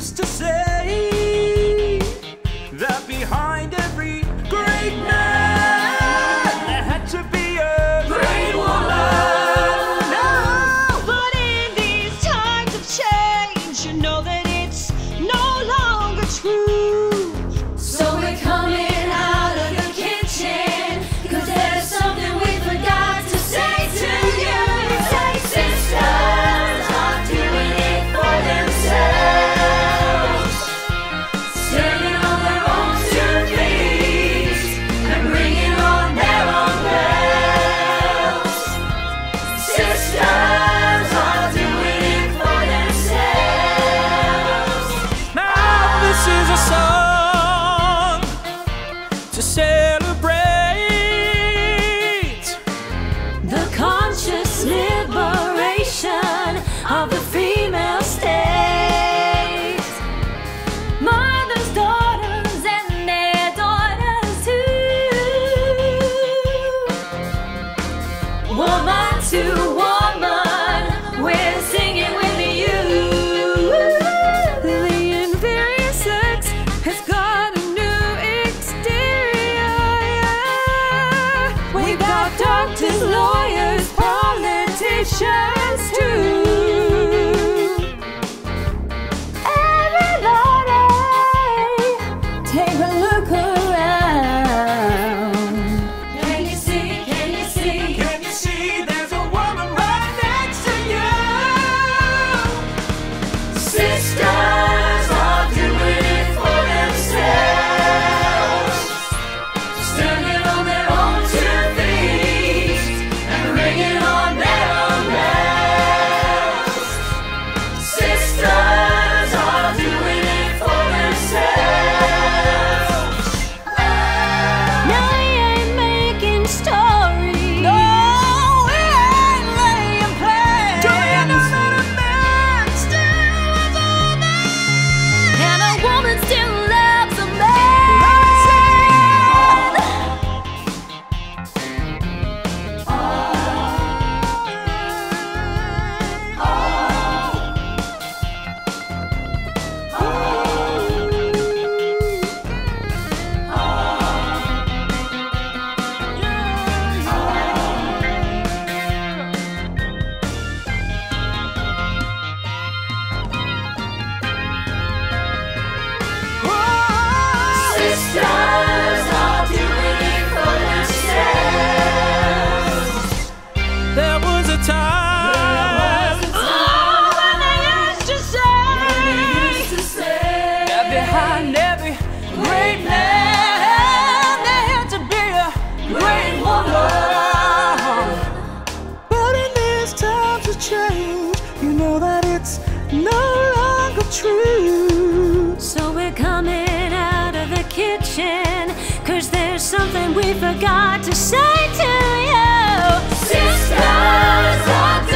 used to say that behind every great man there had to be a great woman. No, but in these times of change, you know that it's no longer true. So we're coming out of your kitchen, 'cause there's something we forgot to say to you. Say, sisters are doing it for themselves, standing on their own two feet and bringing on their own bells. Sisters are doing it for themselves. Now this is a song to celebrate the conscious liberation of the female state. Mothers, daughters, and their daughters too. Woman to woman, we're singing with you. The inferior sex has got a new exterior. We've got doctors, lawyers, politicians too. Everybody, take a look around. Can you see, can you see, can you see there's a woman right next to you? Sisters are doing it for themselves, standing on their own two feet and ringing on their own bells. Sisters are doing it for themselves. Now we ain't making stories. No, we ain't laying plans. Do you know that a man still loves a woman? And a woman still loves a man. Sisters are doing it for themselves. There was a time when they used to say that behind every great man there had to be a great woman. But in these times of change, you know that it's no longer true. So we're coming out of the kitchen, 'cause there's something we forgot to say to you. Sisters are